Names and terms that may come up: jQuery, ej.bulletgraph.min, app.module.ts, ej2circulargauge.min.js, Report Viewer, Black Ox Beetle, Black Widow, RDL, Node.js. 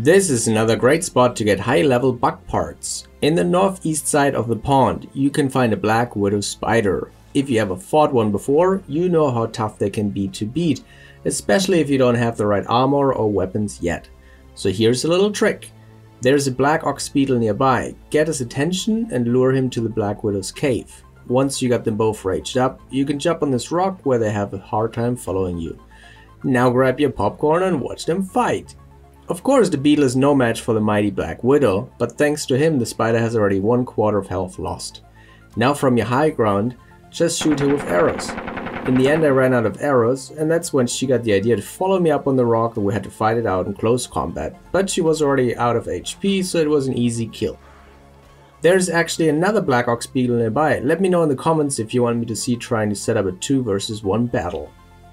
This is another great spot to get high level bug parts. In the northeast side of the pond you can find a Black Widow spider. If you ever fought one before, you know how tough they can be to beat, especially if you don't have the right armor or weapons yet. So here's a little trick. There's a Black Ox Beetle nearby. Get his attention and lure him to the Black Widow's cave. Once you got them both raged up, you can jump on this rock where they have a hard time following you. Now grab your popcorn and watch them fight. Of course, the beetle is no match for the mighty Black Widow, but thanks to him the spider has already 1/4 of health lost. Now from your high ground, just shoot her with arrows. In the end I ran out of arrows, and that's when she got the idea to follow me up on the rock and we had to fight it out in close combat, but she was already out of HP, so it was an easy kill. There's actually another Black Ox Beetle nearby. Let me know in the comments if you want me to see trying to set up a 2 versus 1 battle.